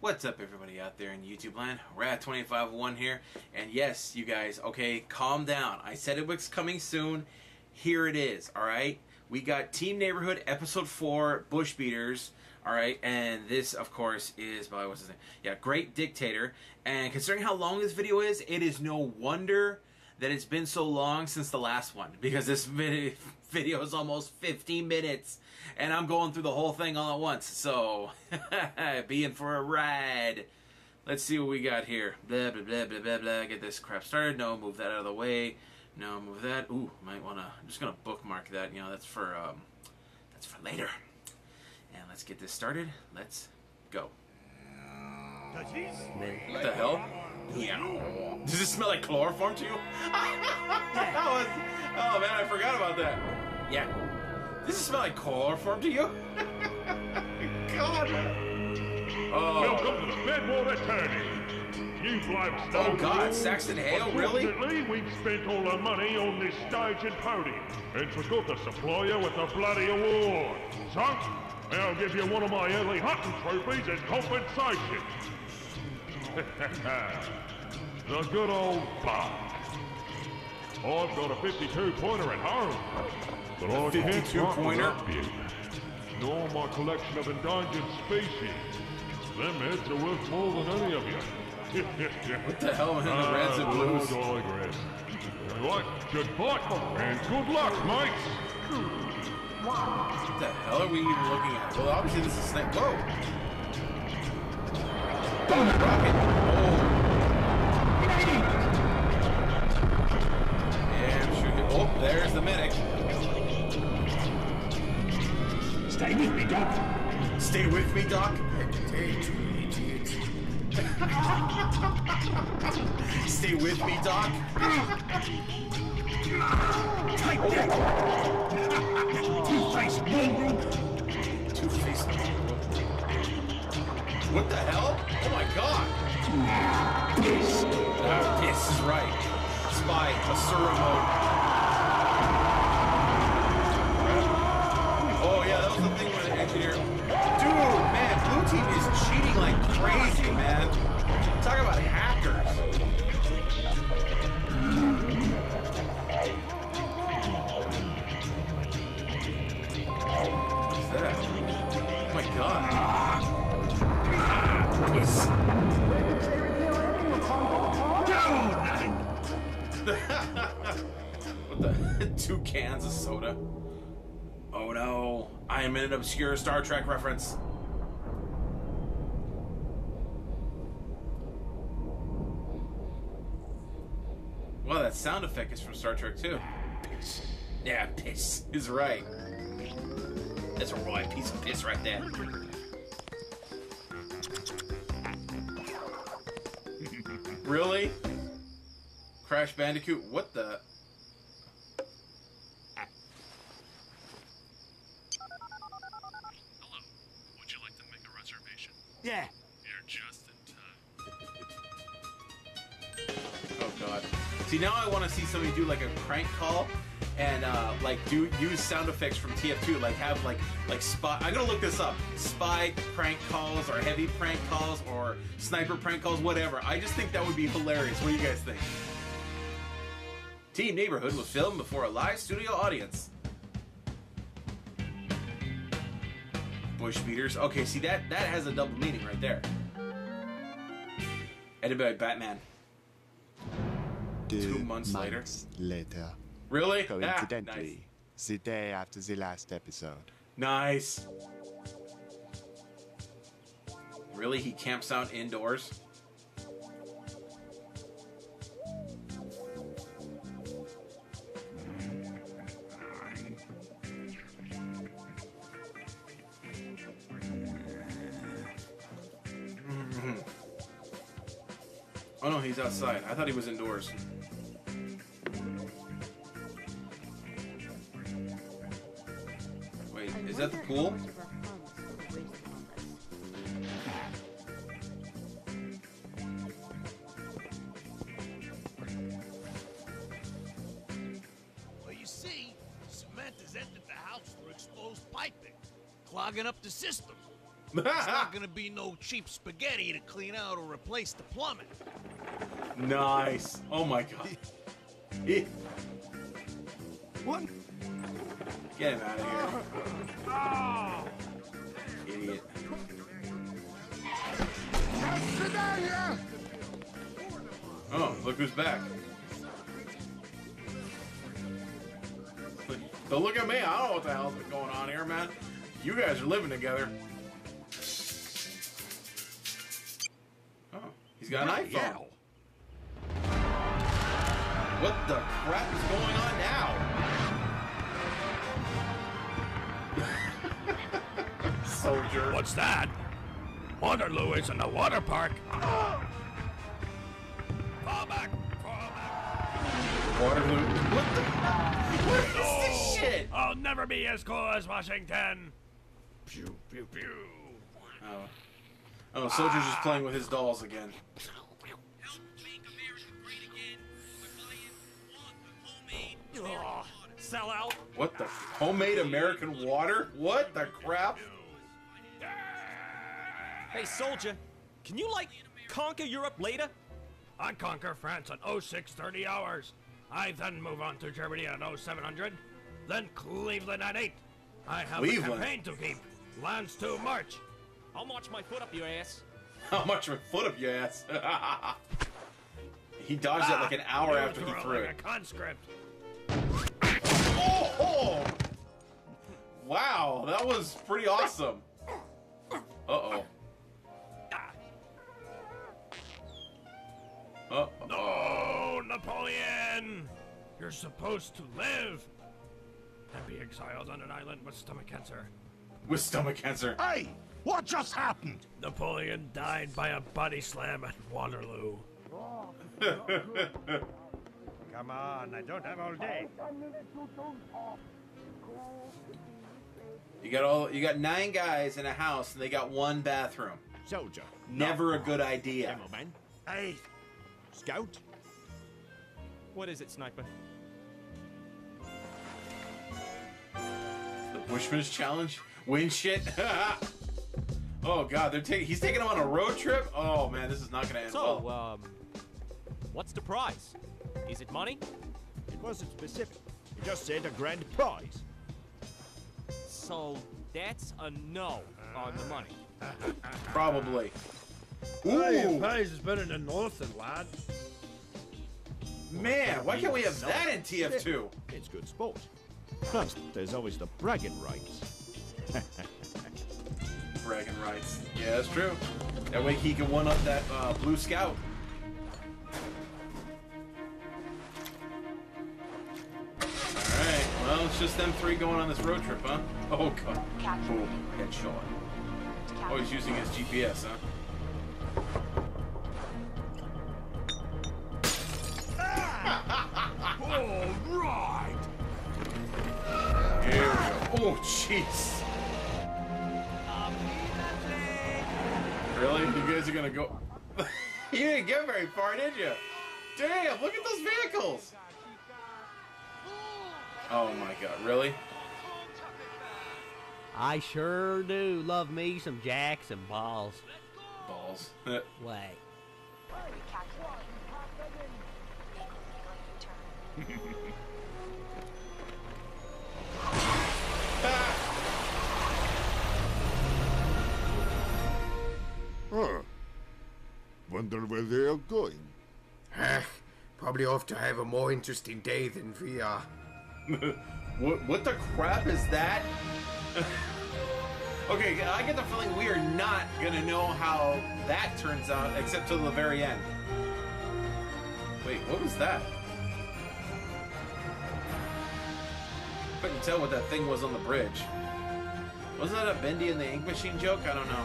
What's up everybody out there in YouTube land, Rat2501 here, and yes you guys, okay, calm down. I said it was coming soon, here it is, alright? We got Team Neighborhood Episode 4, Bushbeaters, alright, and this of course is by, what's his name, yeah, Great Dictator, and considering how long this video is, it is no wonder that it's been so long since the last one, because this video is almost 15 minutes, and I'm going through the whole thing all at once, so be in for a ride. Let's see what we got here. Blah, blah, blah, blah, blah, blah. Get this crap started. No, move that out of the way. No, move that. Ooh, might want to, I'm just going to bookmark that, you know, that's for later. And let's get this started. Let's go. What the hell? Yeah. Does this smell like chloroform to you? That was, oh man, I forgot about that. Yeah. Does this smell like chloroform to you? God. Oh. Welcome to the Bedwar Attorney. You've lifestyle. Oh God, Saxton Hale, really? We've spent all our money on this stage and party, and forgot to supply you with a bloody award. So, I'll give you one of my early hunting trophies as compensation. The good old bug. I've got a 52 pointer at home, but I can't find up you, nor my collection of endangered species. Them heads are worth more than any of you. What the hell are the reds and blues? Right, goodbye, and good luck, mates. What the hell are we even looking at? Well, obviously this is Sniper. Whoa. Boom, rocket. Oh. Yeah, I'm sure. Oh, there's the medic. Stay with me, Doc. Stay with me, Doc. Stay with me, Doc. Take that. Two-faced mongrel. What the hell? Oh my God! Piss! Oh, piss is right. Spy, Asura mode. Oh yeah, that was the thing with the engineer. Dude, man, Blue Team is cheating like crazy, man. Talk about hackers. What's that? Oh my God. Yes. What the? 2 cans of soda. Oh no! I am in an obscure Star Trek reference. Well, that sound effect is from Star Trek 2. Piss. Yeah, piss is right. That's a right piece of piss right there. Really? Crash Bandicoot? What the? Hello. Would you like to make a reservation? Yeah. You're just in time. Oh God. See, now I want to see somebody do like a crank call and like do use sound effects from TF2. Like have like Spy. I'm gonna look this up. Spy prank calls or Heavy prank calls or Sniper prank calls, whatever. I just think that would be hilarious. What do you guys think? Team Neighborhood was filmed before a live studio audience. Bushbeaters. Okay, see that has a double meaning right there. Edited by Batman. 2 months later. Really? Coincidentally, nice. It's the day after the last episode. Nice. Really? He camps out indoors? Oh no, he's outside. I thought he was indoors. Wait, is that the pool? Samantha's entered the house for exposed piping, clogging up the system. It's not gonna be no cheap spaghetti to clean out or replace the plumbing. Nice. Oh my god. What? Get him out of here. Oh. Idiot. Sit down here. Oh, look who's back. Don't look at me. I don't know what the hell's been going on here, man. You guys are living together. Oh, he's got an iPhone. Yeah. What the crap is going on now? Soldier. What's that? Waterloo is in the water park. Fall back. Waterloo. What the? What is this shit? I'll never be as cool as Washington. Pew, pew, pew. Oh. Oh, Soldier's just playing with his dolls again. Oh, sell out. What the? Homemade American water? What the crap? Hey, Soldier, can you, like, conquer Europe later? I conquer France in 0630 hours. I then move on to Germany at 0700. Then Cleveland at 8. I have a campaign to keep. Lands to march. I'll march my foot up your ass. I'll march my foot up your ass. He dodged it like an hour after he threw it. A conscript. Oh! Wow, that was pretty awesome. Uh-oh. No, Napoleon! You're supposed to live and be exiled on an island with stomach cancer. With stomach cancer? Hey! What just happened? Napoleon died by a body slam at Waterloo. Come on, I don't have all day. You got 9 guys in a house and they got 1 bathroom. Soldier. Never a good idea. Demo Man. Hey! Scout? What is it, Sniper? The Bushman's Challenge? Win shit? Oh god, they're he's taking them on a road trip? Oh man, this is not gonna end well. So, what's the prize? Is it money? It wasn't specific. It just said a grand prize. So, that's a no on the money. Probably. Ooh, prize is better than nothing, lad. Man, why can't we have that in TF2? It's good sport. Plus, there's always the bragging rights. Bragging rights. Yeah, that's true. That way he can one-up that blue scout. Alright, well, it's just them 3 going on this road trip, huh? Oh, God. Boom. Headshot. Oh, he's using his GPS, huh? Alright! Here we go. Oh, jeez! Really? You guys are gonna go... You didn't get very far, did you? Damn, look at those vehicles! Oh my god, really? I sure do love me some jacks and balls. Balls. Wait. Huh. Wonder where they are going. Probably off to have a more interesting day than we are. What the crap is that? Okay, I get the feeling we are not gonna know how that turns out, except till the very end. Wait, what was that? Couldn't tell what that thing was on the bridge. Wasn't that a Bendy and the Ink Machine joke? I don't know.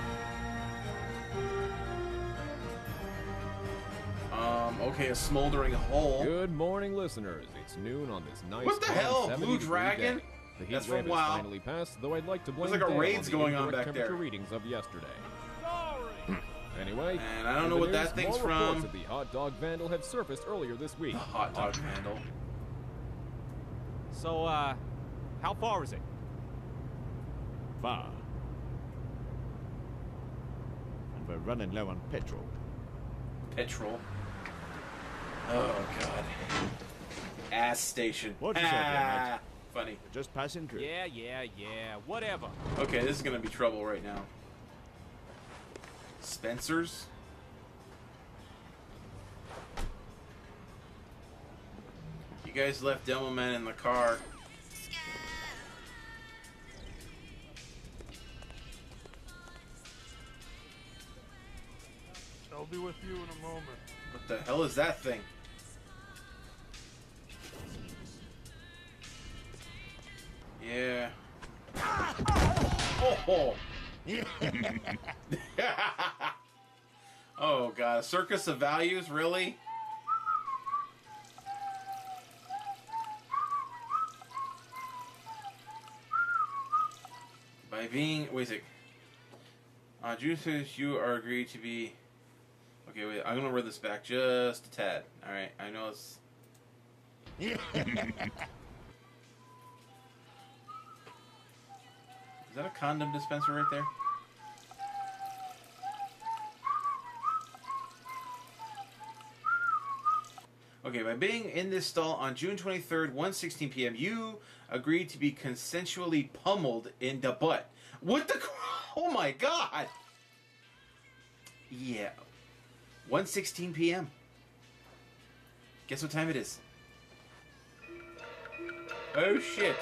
Okay, a smoldering hole. Good morning, listeners. It's noon on this nice. What the hell, Blue Dragon? The heat wave has finally passed, though I'd like to blame. There's like a raid's going on back there. Readings of yesterday. Anyway, and I don't know what that thing's from. The hot dog vandal had surfaced earlier this week. The hot dog vandal. So, how far is it? Far. running low on petrol. Petrol? Oh, God. Ass station. What's that? Funny. Just passing through. Yeah. Whatever. Okay, this is gonna be trouble right now. Spencer's? You guys left Demo Man in the car. I'll be with you in a moment. What the hell is that thing? Yeah. Oh. Oh God, Circus of Values, really? By being, wait a sec. June says you are agreed to be. Okay, wait. I'm gonna read this back just a tad. All right, I know it's. Is that a condom dispenser right there? Okay, by being in this stall on June 23rd, 1:16 p.m., you agreed to be consensually pummeled in the butt. What the? Oh my God! Yeah. 1:16 p.m. Guess what time it is? Oh shit!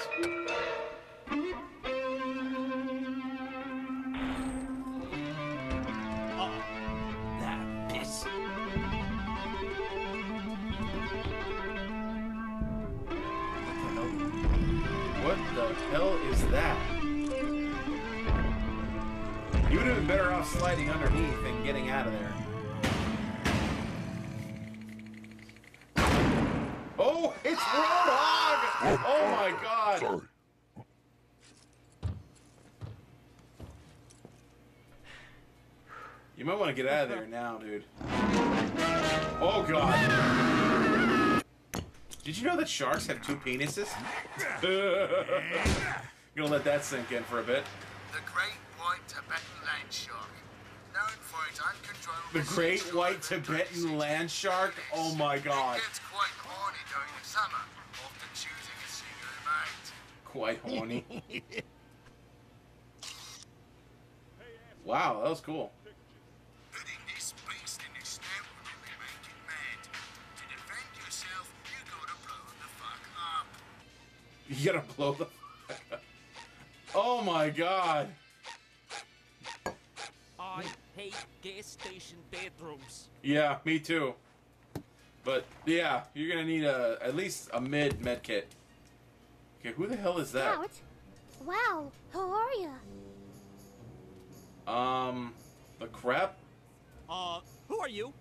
Hell is that? You would have been better off sliding underneath than getting out of there. Oh, it's Warthog! Oh my God! Sorry. You might want to get out of there now, dude. Oh God! Did you know that sharks have two penises? I'm gonna let that sink in for a bit. The Great White Tibetan Land Shark. Known for its uncontrollable... The Great White Tibetan Land Shark? Oh my God. It gets quite horny during the summer, often choosing a single mate. Quite horny? Wow, that was cool. You gotta blow the fuck up. Oh my God. I hate gas station bedrooms. Yeah, me too. But yeah, you're gonna need at least a med kit. Okay, who the hell is that? Scout? Wow, how are you? The crap? Who are you?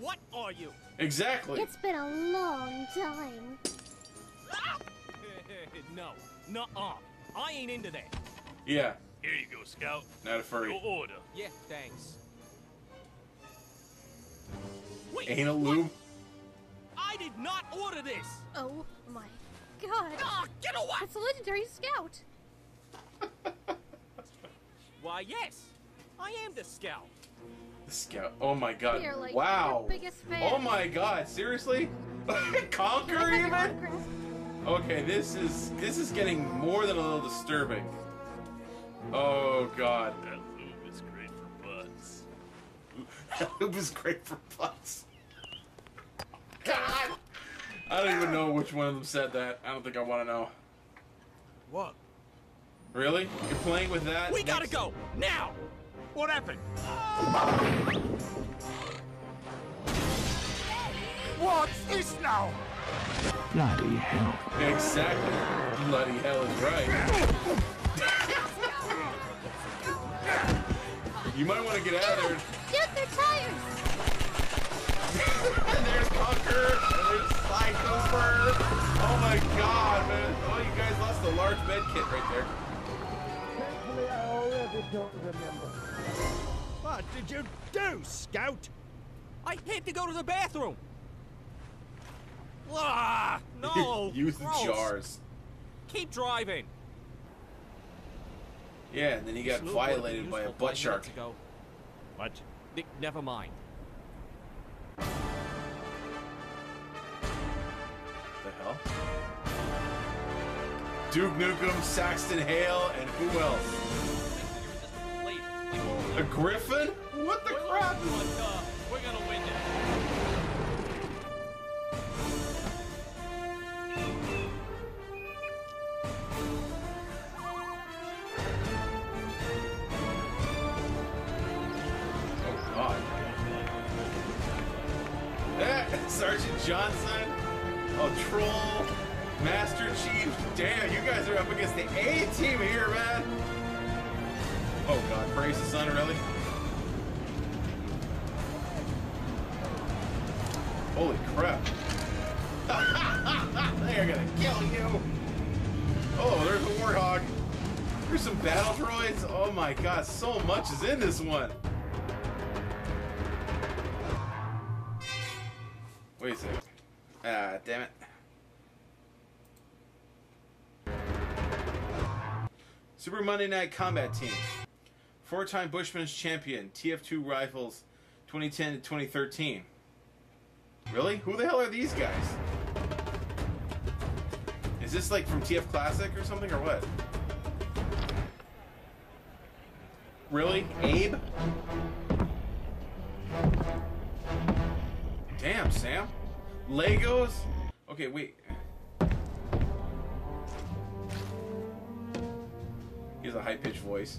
What are you? Exactly. It's been a long time. No, nuh-uh. I ain't into that. Yeah. Here you go, Scout. Not a furry. Your order. Yeah, thanks. Wait, ain't a lube? I did not order this. Oh my God. Ah, get away! That's a legendary Scout. Why, yes, I am the Scout. The Scout. Oh my God. You're like wow. Your biggest fan. Oh my God. Seriously? Conker even? Conker. Okay, this is getting more than a little disturbing. Oh God. That lube is great for butts. That lube is great for butts. God! I don't even know which one of them said that. I don't think I want to know. What? Really? You're playing with that? We gotta go now. What happened? What is now? Bloody hell. Exactly. Bloody hell is right. You might want to get out of there. Shoot their tires! And there's Conker. And there's Sniper. Oh my God, man. Oh, you guys lost a large med kit right there. Thankfully, I already don't remember. What did you do, Scout? I had to go to the bathroom. Ah, no! Use the jars. Keep driving. Yeah, and then he got violated by a butt shark. What? Never mind. The hell? Duke Nukem, Saxton Hale, and who else? A griffin? What the crap? We're gonna win this. Sergeant Johnson, a troll, Master Chief. Damn, you guys are up against the A team here, man. Oh God, praise the sun, really? Holy crap! They are gonna kill you. Oh, there's a Warthog. There's some Battle Droids. Oh my God, so much is in this one. Wait a second. Ah, damn it. Super Monday Night Combat Team. 4-time Bushman's champion. TF2 rifles 2010 to 2013. Really? Who the hell are these guys? Is this like from TF Classic or something or what? Really? Abe? Damn, Sam. Legos? Okay, wait. Here's a high-pitched voice.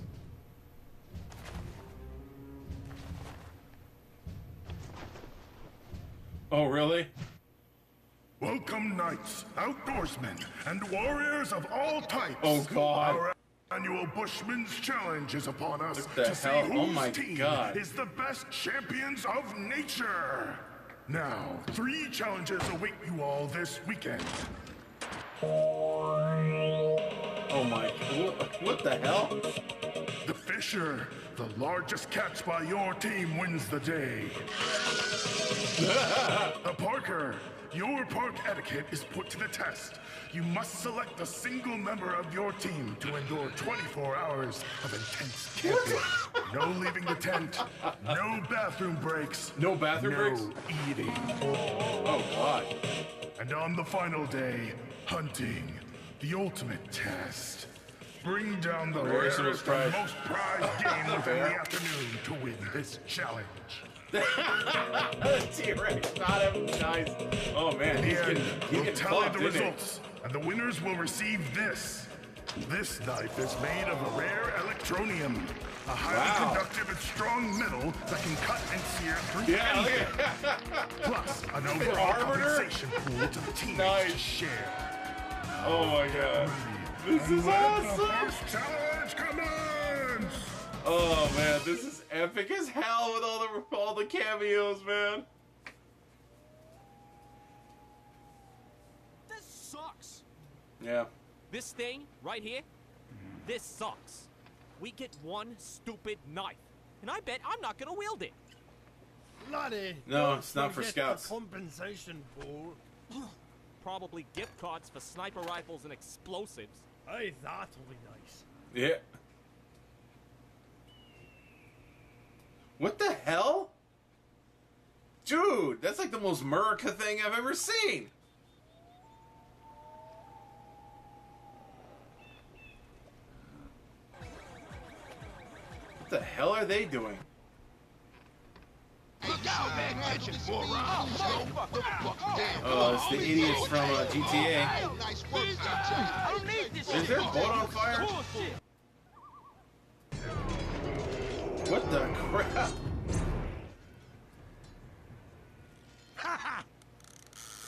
Oh, really? Welcome, knights, outdoorsmen, and warriors of all types. Oh, God. Our annual Bushman's Challenge is upon us to see whose team is the best champions of nature. Now, 3 challenges await you all this weekend. Oh my, what the hell? The fisher, the largest catch by your team wins the day. The parker, your park etiquette is put to the test. You must select a single member of your team to endure 24 hours of intense camping. No leaving the tent, no bathroom breaks, no eating. Oh God. And on the final day, hunting, the ultimate test. Bring down the rarest and most prized game within the afternoon to win this challenge. T-Rex got him. Nice. Oh man, he's getting we'll tally the results, and the winners will receive this. This knife is made of a rare electronium, a highly conductive and strong metal that can cut and sear through anything. Plus, an overall compensation pool to the teammates to share. Oh my God, this is awesome! First challenge commence. Oh man, this is epic as hell with all the cameos, man. This sucks. Yeah. This thing right here, this sucks. We get one stupid knife, and I bet I'm not gonna wield it. Bloody. No, it's not for scouts. Compensation pool. Probably gift cards for sniper rifles and explosives. Hey, that'll be nice. Yeah. What the hell? Dude, that's like the most Murica thing I've ever seen. What the hell are they doing? Look out, man, catch it, moron! Oh, it's the idiots from GTA. Is their boat on fire? What the crap?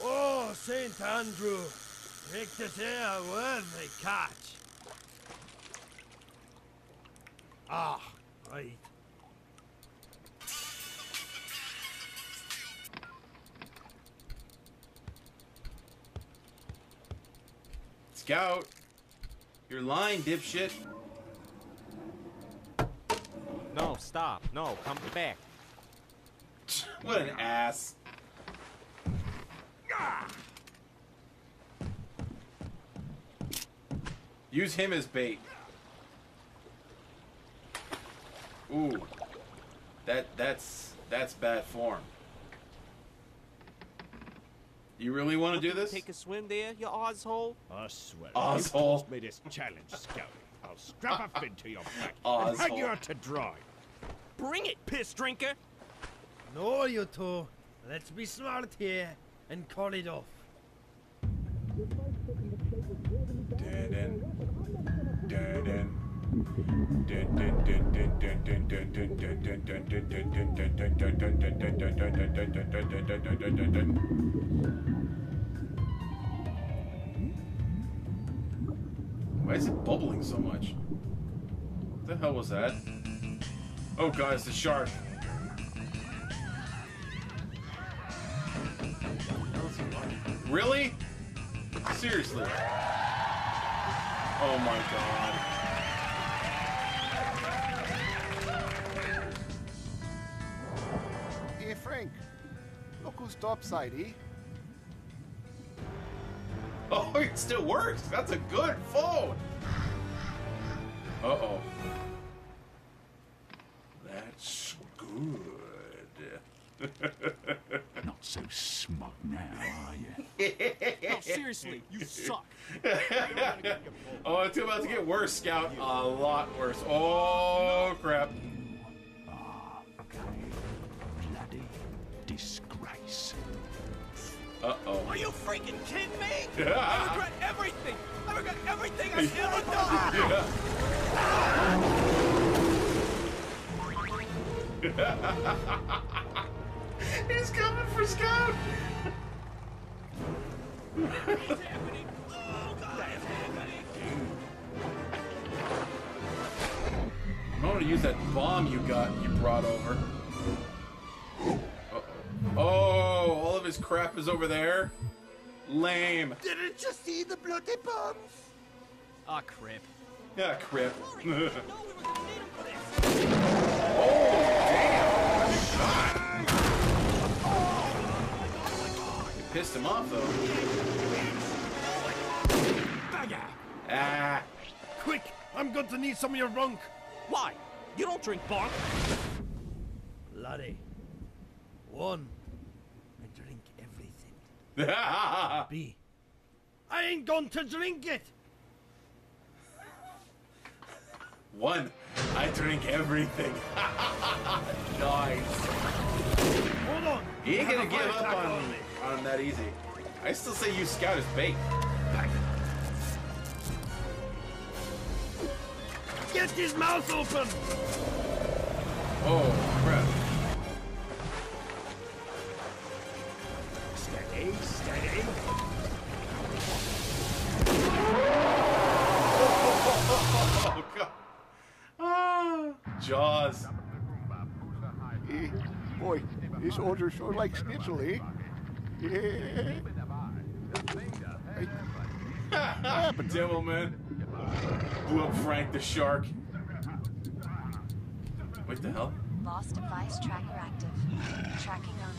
Oh, St. Andrew. Make this here a worthy catch. Ah, right. Scout, you're lying, dipshit. No, stop. No, come back. What an ass. Use him as bait. Ooh. That's bad form. You really want to do this? Take a swim there, you asshole. I swear. Asshole. You made this challenge, Scout. I'll strap a fin to your back and hang you out to dry. Bring it, piss drinker. No, you two. Let's be smart here and call it off. Why is it bubbling so much? What the hell was that? Oh, guys, the shark. Really? Seriously? Oh my god. Hey Frank, look who's topside, eh? Oh, it still works! That's a good phone! Uh-oh. That's good. Not so smug now, are you? No, seriously, you suck. Oh, it's about to get worse, Scout. A lot worse. Oh, crap. Bloody disgrace. Uh-oh. Are you freaking kidding me? I regret everything. I regret everything I've ever done. He's coming for Scout. It's happening. Oh, God, it's happening. I'm going to use that bomb you brought over. Uh-oh. Oh, all of his crap is over there. Lame. Didn't you see the bloody bombs? Ah, crap. Yeah, crap. Oh! Pissed him off though. Ah! Quick! I'm going to need some of your bunk. Why? You don't drink bunk. Laddie, one, I drink everything. B, I ain't going to drink it. One, I drink everything. Nice. Hold on. He ain't gonna give up on me. On that easy. I still say use Scout as bait. Get his mouth open! Oh, crap. Steady, steady. Oh, God. Ah, Jaws. Hey, boy, these orders are like schnitzel, eh? Yeah. Demo Man blew up Frank the shark. What the hell? Lost device tracker active. Tracking on.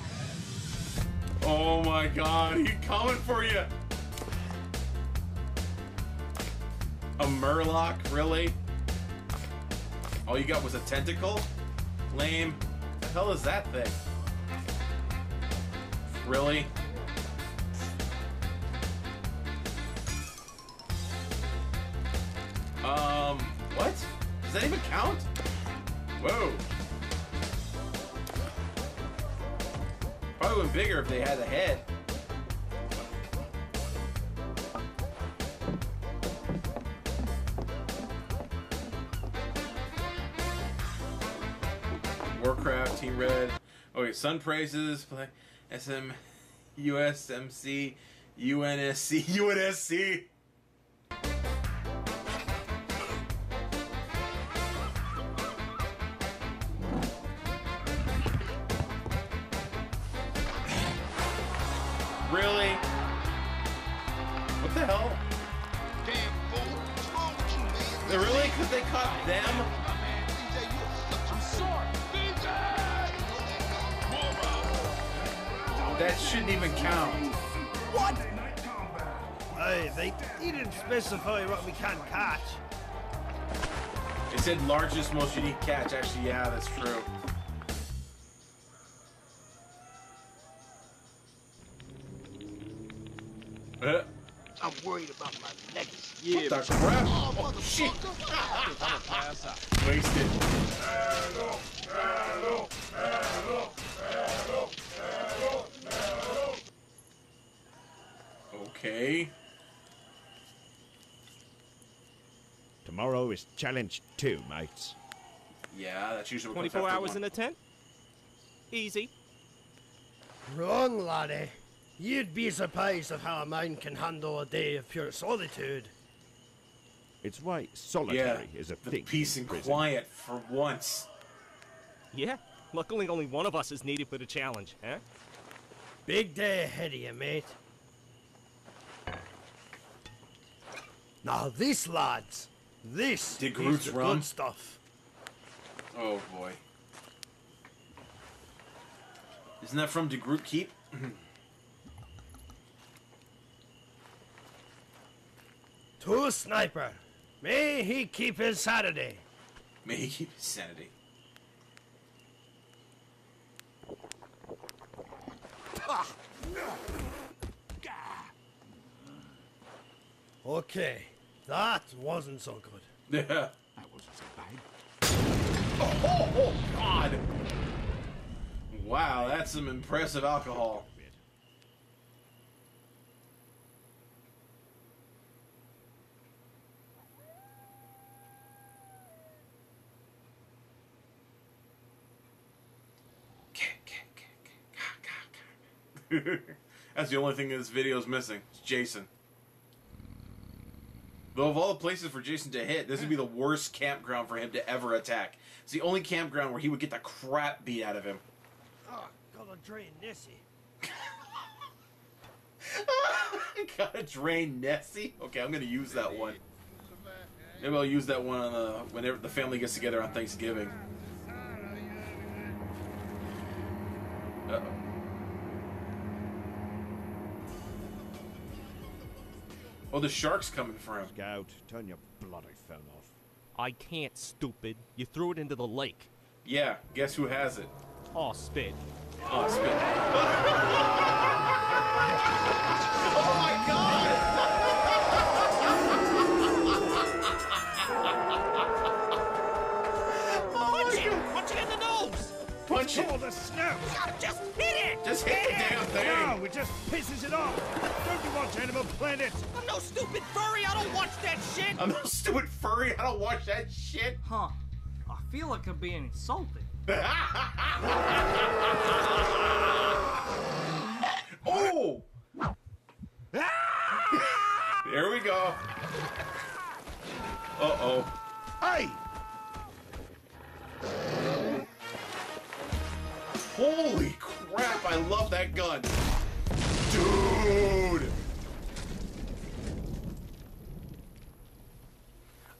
Oh my god, he coming for you. A murloc, really? All you got was a tentacle? Lame. What the hell is that thing? Really? What? Does that even count? Whoa. Probably would have been bigger if they had a head. Warcraft, Team Red. Okay, Sun Praises, play. SM, USMC, UNSC, UNSC! Really? What the hell? They really? Because they caught them? That shouldn't even count. What? Hey, they didn't specify what we can catch. It said largest, most unique catch. Actually, yeah, that's true. I'm worried about my legacy. Yeah, what the crap? Oh, shit. Wasted. Okay. Tomorrow is challenge 2, mates. Yeah, that's usually 24 hours in a tent? Easy. Wrong, laddie. You'd be surprised of how a man can handle a day of pure solitude. It's right, solitary is a thing. Peace and quiet for once. Yeah, luckily only one of us is needed for the challenge, huh? Big day ahead of you, mate. Now this, lads, this is the good stuff. Oh boy. Isn't that from De Groot Keep? To Sniper. May he keep his sanity. May he keep his sanity. Okay, that wasn't so good. Yeah. That wasn't so bad. Oh God. Wow, that's some impressive alcohol. That's the only thing this video is missing. It's Jason. Though of all the places for Jason to hit, this would be the worst campground for him to ever attack. It's the only campground where he would get the crap beat out of him. Oh, gotta drain Nessie. Gotta drain Nessie? Okay, I'm gonna use that one. Maybe I'll use that one on whenever the family gets together on Thanksgiving. Uh-oh. Oh, the shark's coming for him. Scout, turn your bloody phone off. I can't, stupid. You threw it into the lake. Yeah, guess who has it? Oh, spit. Oh, spit. Oh, my God! Punch him! Punch him in the nose! Punch him! The snow! Just hit it! Just hit the damn thing! No, it just pisses it off! Don't you watch Animal Planet? I'm no stupid furry, I don't watch that shit! I'm no stupid furry, I don't watch that shit! Huh. I feel like I'm being insulted. Oh! There we go. Uh-oh. Hey! Holy crap, I love that gun! Dude!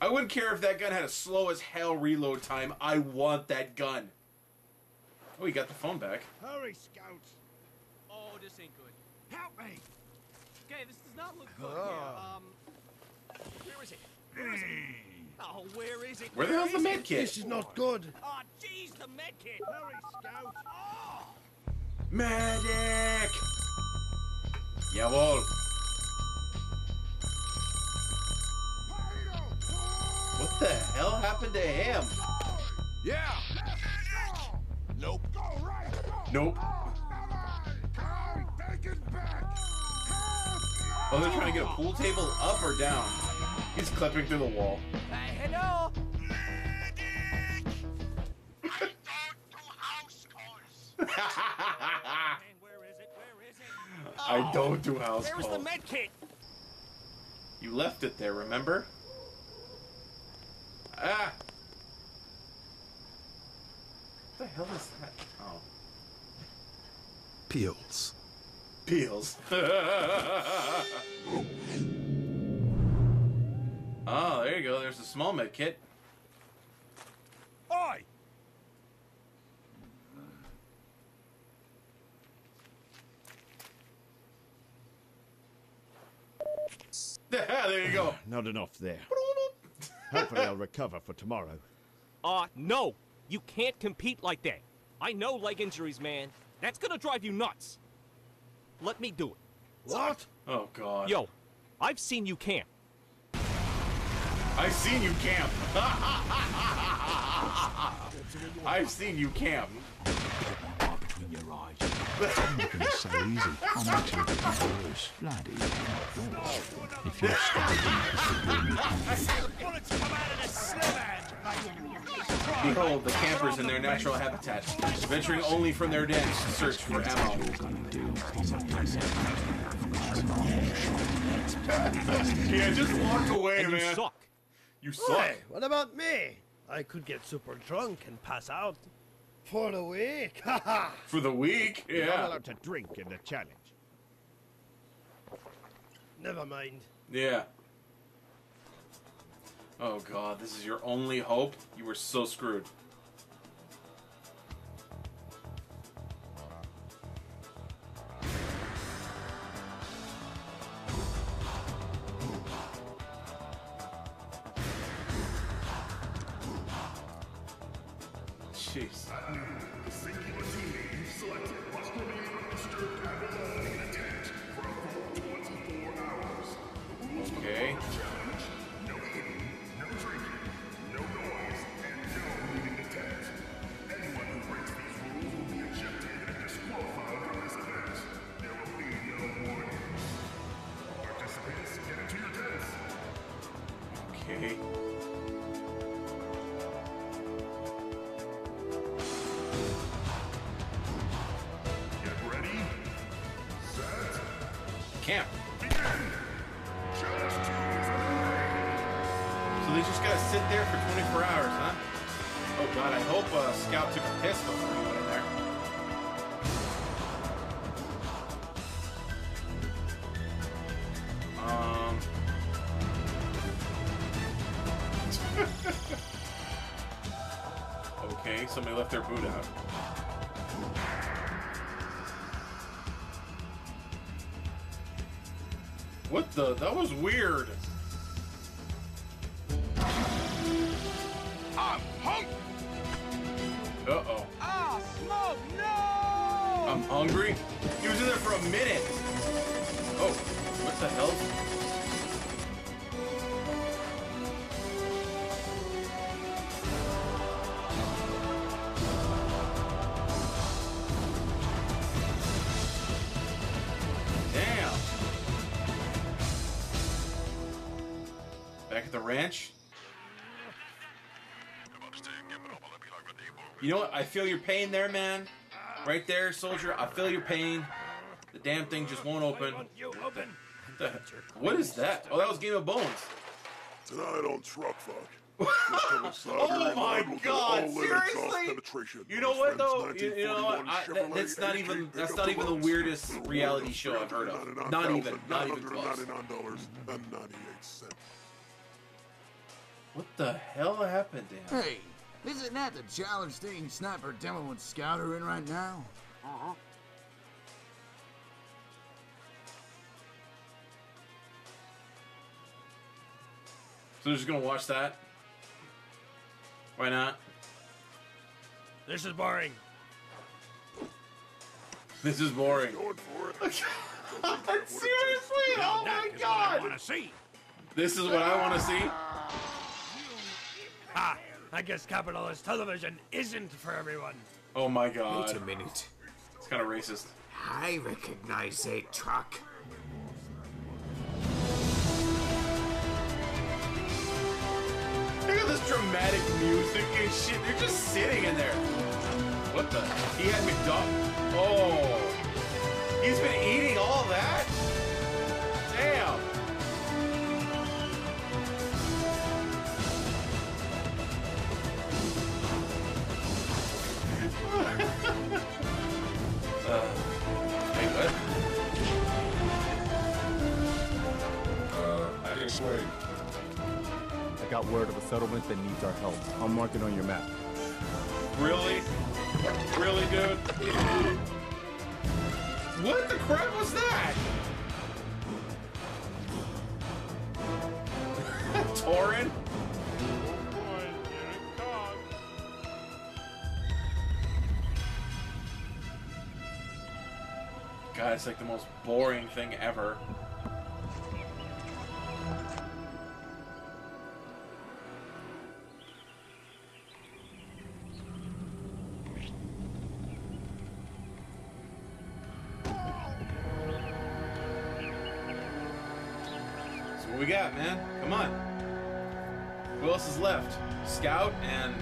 I wouldn't care if that gun had a slow as hell reload time. I want that gun. Oh, he got the phone back. Hurry, Scout. Oh, this ain't good. Help me! Okay, this does not look good here. Where is it? Where is it? Oh, where is it? Where the hell's the med kit? This is not good. Oh, jeez, the med kit. Hurry, Scout. Oh! Medic! Jawohl! What the hell happened to him? Yeah! Nope. Nope. Oh, they're trying to get a pool table up or down. He's clipping through the wall. Hello! I don't do house calls. Where's the med kit? You left it there, remember? Ah! What the hell is that? Oh. Peels. Peels. Ah, oh, there you go. There's the small med kit. Oi! There you go. Not enough there. Hopefully I'll recover for tomorrow. No. You can't compete like that. I know leg injuries, man. That's gonna drive you nuts. Let me do it. What? Oh, God. Yo, I've seen you camp. I've seen you camp. I've seen you camp. Between your eyes. It's so easy. I'm not sure if bloody. If you're starving, behold the campers in their natural habitat, venturing only from their dens to search for ammo. Yeah, just walk away, and man. You suck. You suck. Hey, what about me? I could get super drunk and pass out. For the week? For the week? Yeah. You're not allowed to drink in the challenge. Never mind. Yeah. Oh, God. This is your only hope? You were so screwed. Somebody left their boot out. What the? That was weird. I'm hungry. Uh-oh. Ah, smoke, no! I'm hungry? He was in there for a minute. Oh, what the hell? You know what? I feel your pain there, man. Right there, soldier. I feel your pain. The damn thing just won't open. What is that? Oh, that was Game of Bones. Tonight on Truck Fuck. Oh my God! Seriously? You know what though? You know what? That's not even the weirdest reality show I've heard of. Not even close. $999.98. What the hell happened, Dan? Hey, isn't that the challenge thing Sniper, Demo, and Scout are in right now? Uh-huh. So they're just going to watch that? Why not? This is boring. This is boring. Seriously? Oh, my God. This is what I want to see? Ah, I guess capitalist television isn't for everyone. Oh my God. Wait a minute. It's kind of racist. I recognize a truck. Look at this dramatic music and shit. They're just sitting in there. What the? He had McDonald's. Oh. He's been eating all that? Damn. I got word of a settlement that needs our help. I'll mark it on your map. Really? Really, dude? What the crap was that? Torrin? God, it's like the most boring thing ever. what we got, man. Come on. Who else is left? Scout and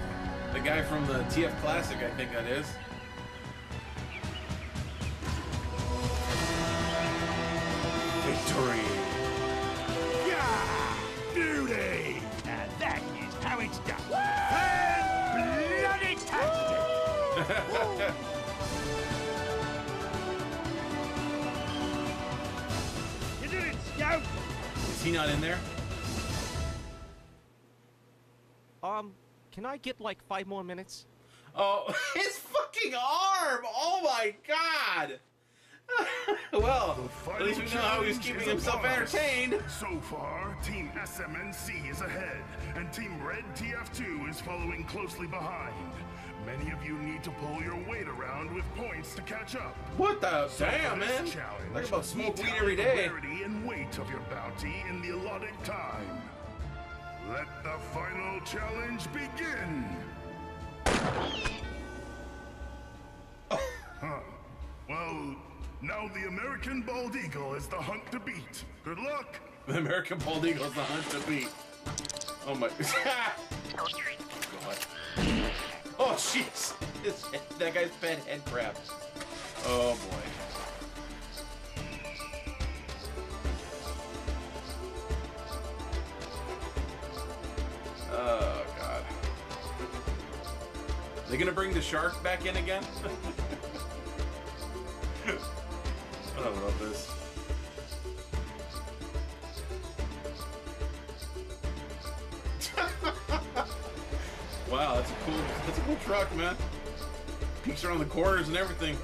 the guy from the TF Classic, I think that is. Victory! Yeah! Beauty! And that is how it's done. Woo! And bloody tastic! You did it, Scout! Is he not in there? Can I get like 5 more minutes? Oh, his fucking arm! Oh my god! Well, at least we know how he's keeping himself entertained. So far, Team SMNC is ahead, and Team Red TF2 is following closely behind. Many of you need to pull your weight around with points to catch up. What the so damn, man? Talk about smoke weed every day. And weight of your bounty in the allotted time. Let the final challenge begin. Huh. Well, now the American bald eagle is the hunt to beat. Good luck. The American bald eagle is the hunt to beat. Oh my! God. Oh jeez! That guy's bad head grabs. Oh boy. Oh, God. Are they gonna bring the shark back in again? I love this. Wow, that's a cool truck, man. Peeks around the corners and everything.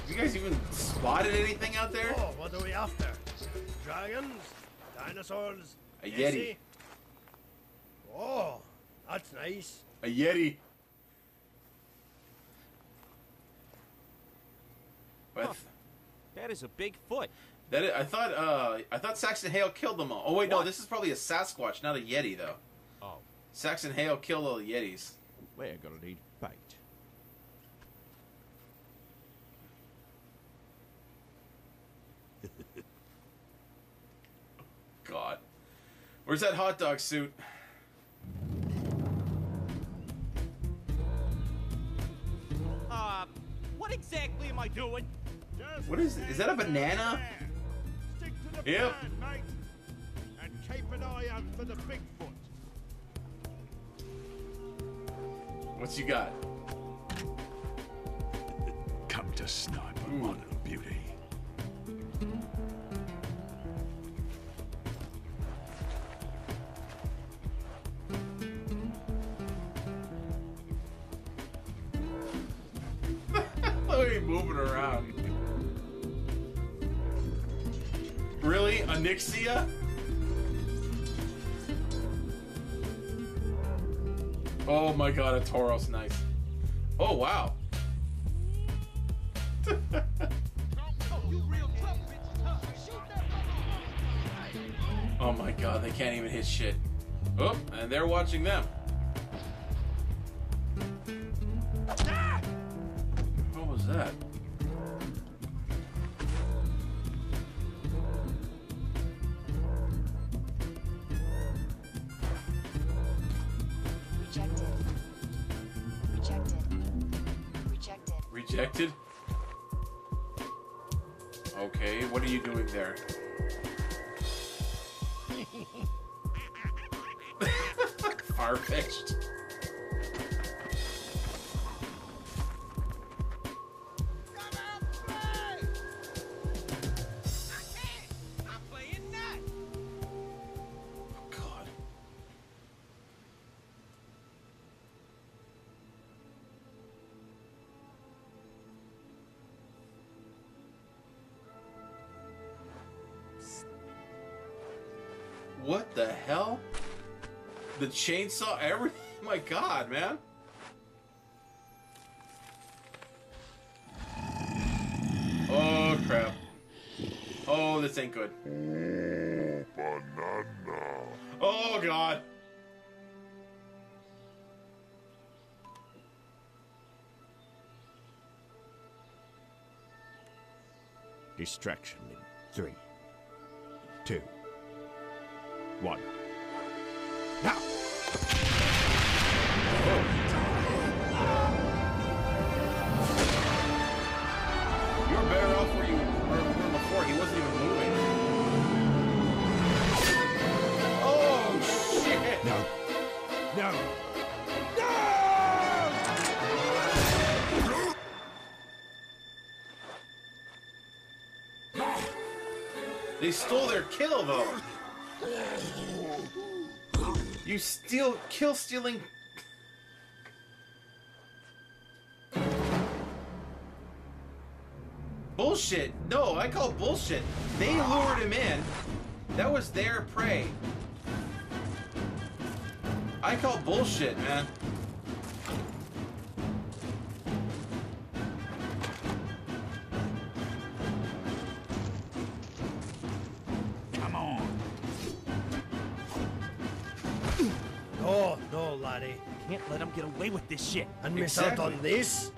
Have you guys even spotted anything out there? Oh, what are we after? Dragons? Dinosaurs. A Nessie. Yeti. Oh, that's nice. A Yeti. Huh. That is a big foot. That is, I thought Saxton Hale killed them all. Oh wait, what? No, this is probably a Sasquatch, not a Yeti though. Oh. Saxton Hale killed all the Yetis. We're gonna need bait. God. Where's that hot dog suit? What exactly am I doing? What is it? Is that a banana? Stick to the yep. Plan, mate. And keep an eye out for the Bigfoot. What's you got? Come to Sniper, my little beauty. Moving around. Really? Anixia? Oh my god, a Tauros, nice. Oh wow. Oh my god, they can't even hit shit. Oh, and they're watching them. That? Rejected. Rejected. Rejected. Rejected? Okay, what are you doing there? Far-fetched. What the hell? The chainsaw, everything? My god, man. Oh, crap. Oh, this ain't good. Oh, banana. Oh, god. Distraction 3, 2, 1. Now! You were better off where you were before. He wasn't even moving. Oh, shit! No. No. No! They stole their kill, though. You steal, kill stealing. Bullshit. No, I call bullshit. They lured him in. That was their prey. I call bullshit, man. Come on. Oh, no, laddie. Can't let him get away with this shit. And miss out on this?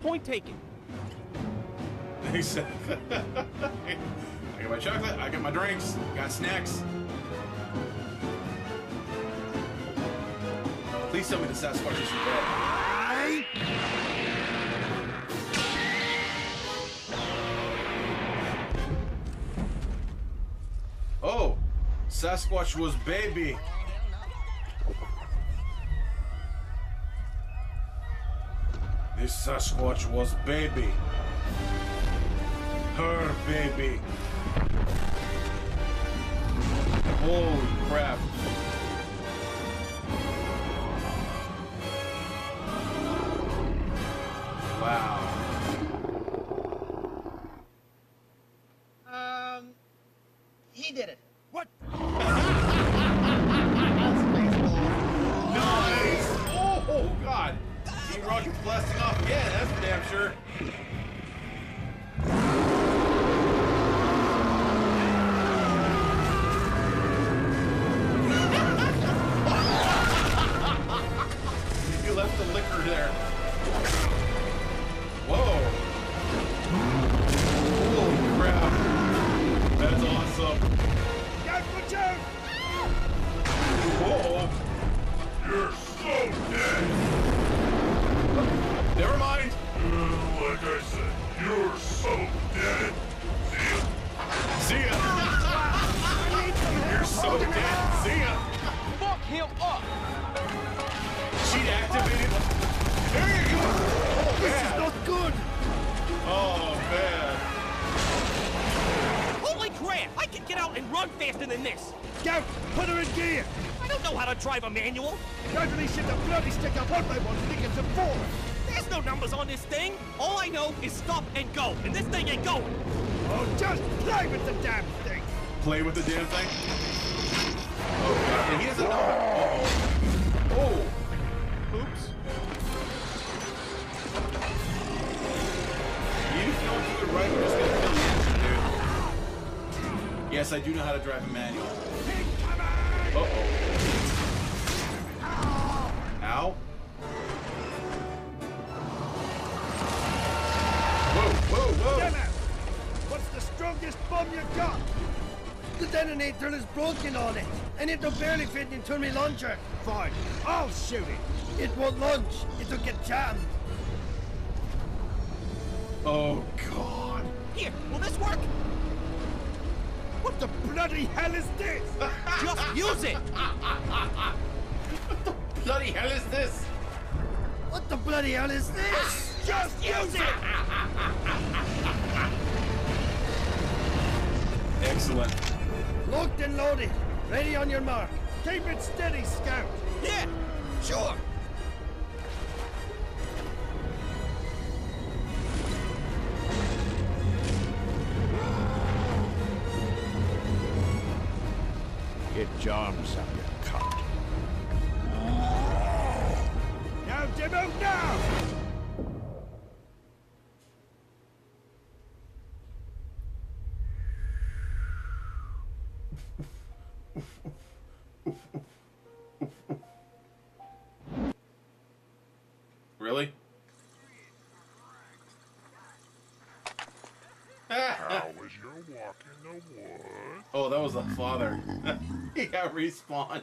Point taken. Exactly. I got my chocolate, I got my drinks, got snacks. Please tell me the Sasquatch is dead. Oh, Sasquatch was baby. This Sasquatch was baby. Her baby. Holy crap. Wow. He did it. What? Nice! Oh, God. Team Rocket's blasting off again, that's for damn sure. Drive a manual. I really should have bloody stick up on my one thing it's a four. There's no numbers on this thing. All I know is stop and go, and this thing ain't going. Oh, just play with the damn thing. Play with the damn thing? Oh, God. And he has a number. Oh. Oh. Oops. You don't do it right, you're just going to kill the engine, dude. Yes, I do know how to drive a manual. Uh-oh. Ow. Whoa, whoa, whoa! Damn it! What's the strongest bomb you got? The detonator is broken on it, and it'll barely fit into my launcher. Fine, I'll shoot it. It won't launch. It'll get jammed. Oh, God. Here, will this work? What the bloody hell is this? Just use it! Bloody hell is this? What the bloody hell is this? Just use it! Excellent. Locked and loaded. Ready on your mark. Keep it steady, Scout. Yeah, sure. Get jobs up your cup. Demo, now! Really? was the father. He got respawned.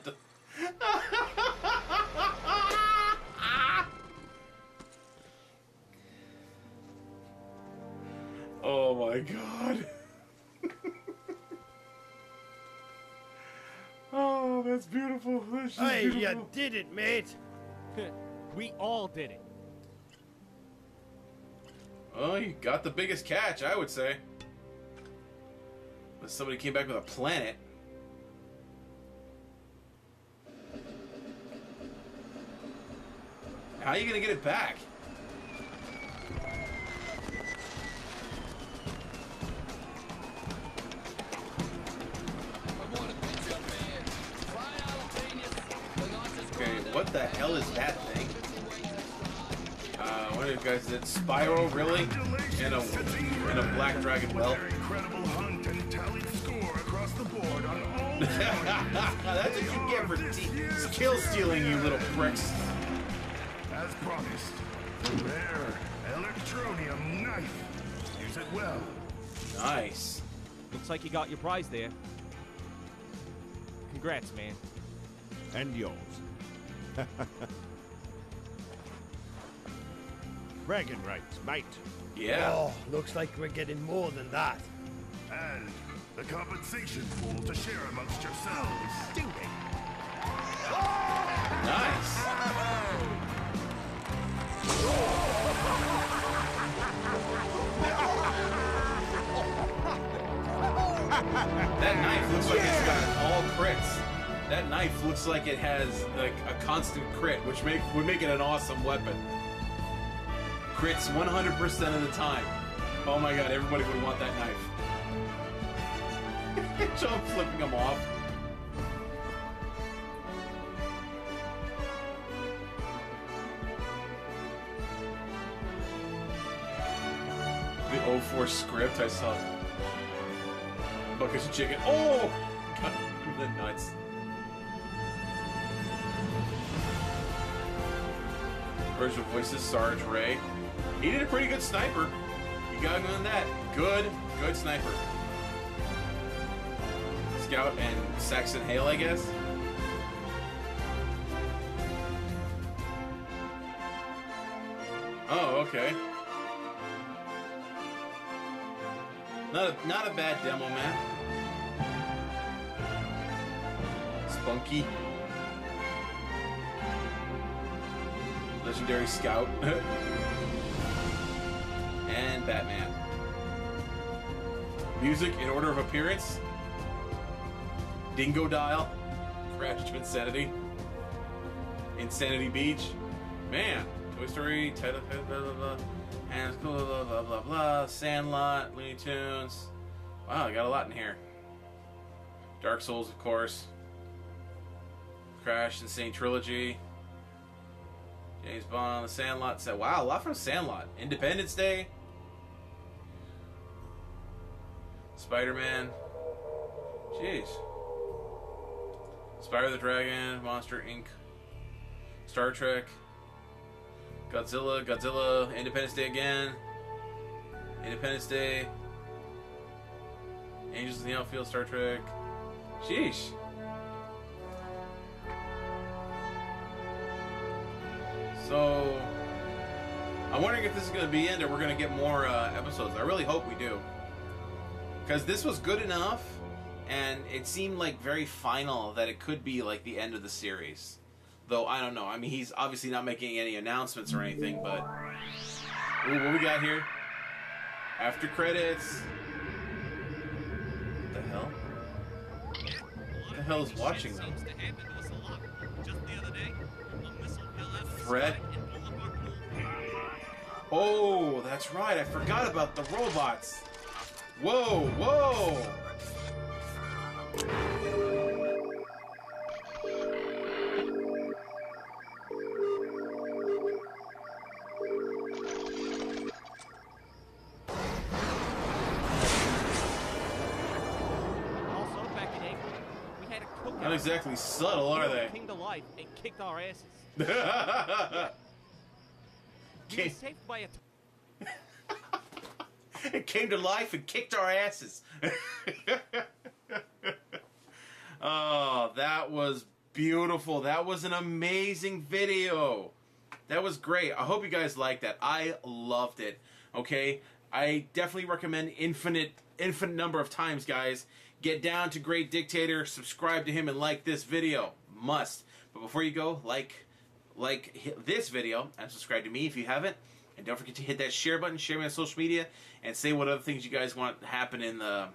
Oh my god. Oh, that's beautiful. That's just hey, beautiful. You did it, mate. We all did it. Well, you got the biggest catch, I would say. But somebody came back with a planet. How are you going to get it back? What the hell is that thing? What are you guys? Is it Spiral, really? And a Black Dragon belt. That's what you get for skill stealing, you little pricks. As promised, rare electronium knife. Use it well. Nice. Looks like you got your prize there. Congrats, man. And yours. Bragging rights, mate. Yeah. Oh, looks like we're getting more than that. And the compensation pool to share amongst yourselves. Stupid. Nice. That knife looks like it's got all crits. That knife looks like it has like a constant crit, which would make it an awesome weapon. Crits 100% of the time. Oh my god, everybody would want that knife. John flipping them off. The 04 script I saw. Buckets of chicken. Oh! God, the nuts. Original voices, Sarge Ray. He did a pretty good sniper. You got him on that. Good sniper. Scout and Saxton Hale, I guess. Oh, okay. Not a bad demo, man. Spunky. Legendary Scout. And Batman. Music in order of appearance. Dingo Dial. Crash to Insanity. Insanity Beach. Man. Toy Story. Title. Blah blah blah. And blah blah blah blah blah. Sandlot. Looney Tunes. Wow, I got a lot in here. Dark Souls, of course. Crash, Insane Trilogy. James Bond, The Sandlot set. Wow, a lot from Sandlot. Independence Day. Spider-Man. Jeez. Spy the Dragon, Monster Inc. Star Trek. Godzilla, Independence Day again. Independence Day. Angels in the Outfield, Star Trek. Jeez. So, I'm wondering if this is going to be it, or we're going to get more episodes. I really hope we do. Because this was good enough, and it seemed like very final that it could be like the end of the series. Though, I don't know. I mean, he's obviously not making any announcements or anything, but... Ooh, what we got here? After credits. What the hell? What the hell is watching them? Red. Oh, that's right. I forgot about the robots. Whoa, whoa. Also, back in England, we had a cookout. Not exactly subtle, are they? Came to life and kicked our asses. It came to life and kicked our asses. Oh, that was beautiful. That was an amazing video. That was great. I hope you guys liked that. I loved it. Okay? I definitely recommend infinite number of times, guys. Get down to Great Dictator, subscribe to him, and like this video. Must. But before you go, like this video and subscribe to me if you haven't. And don't forget to hit that share button, share me on social media, and say what other things you guys want happen in the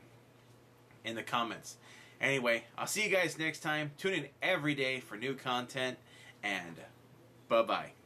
comments. Anyway, I'll see you guys next time. Tune in every day for new content, and bye-bye.